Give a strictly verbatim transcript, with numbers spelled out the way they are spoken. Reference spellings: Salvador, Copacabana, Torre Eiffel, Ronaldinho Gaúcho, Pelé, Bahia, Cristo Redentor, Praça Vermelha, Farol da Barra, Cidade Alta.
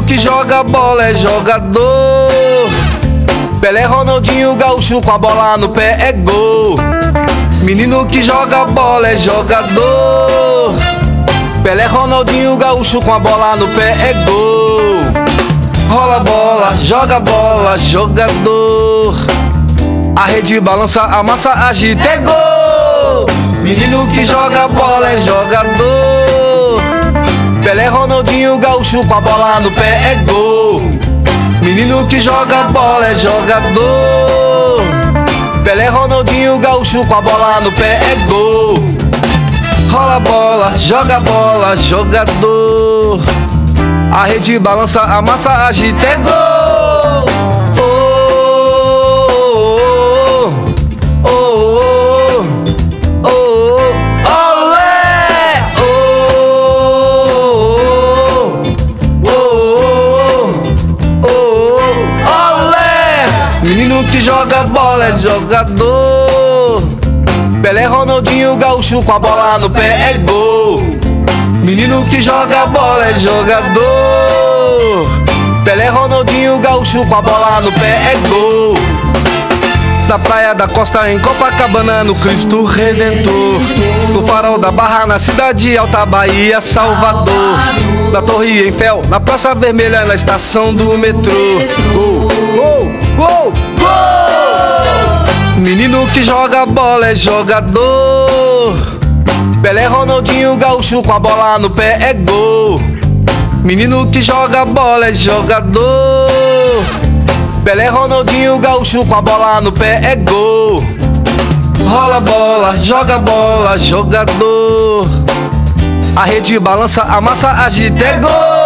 mundo que joga bola é jogador. Pelé, Ronaldinho Gaúcho, com a bola no pé é gol. Menino que joga bola é jogador. Pelé, Ronaldinho Gaúcho, com a bola no pé é gol. Rola bola, joga bola, jogador. A rede balança, amassa, agita, é gol. Menino que joga bola é jogador. Pelé, Ronaldinho Gaúcho, com a bola no pé é gol. Menino que joga bola é jogador. Pelé, Ronaldinho Gaúcho, com a bola no pé é gol. Rola bola, joga bola, jogador. A rede balança, amassa, agita, é gol! Oh, oh, oh, oh, oh, olé! Oh, oh, oh, oh, olé! Menino que joga bola é jogador. Pelé, Ronaldinho Gaúcho, com a bola no pé é gol. Menino que joga bola é jogador. Pelé, Ronaldinho Gaúcho, com a bola no pé é gol. Da praia da costa em Copacabana, no Cristo Redentor. No Farol da Barra, na Cidade Alta, Bahia, Salvador. Na Torre Eiffel, na Praça Vermelha, na estação do metrô. Gol, gol, gol, gol! Menino que joga bola é jogador. Pelé, Ronaldinho Gaúcho, com a bola no pé é gol. Menino que joga bola é jogador. Pelé, Ronaldinho Gaúcho, com a bola no pé é gol. Rola bola, joga bola, jogador. A rede balança, amassa, agita, é gol.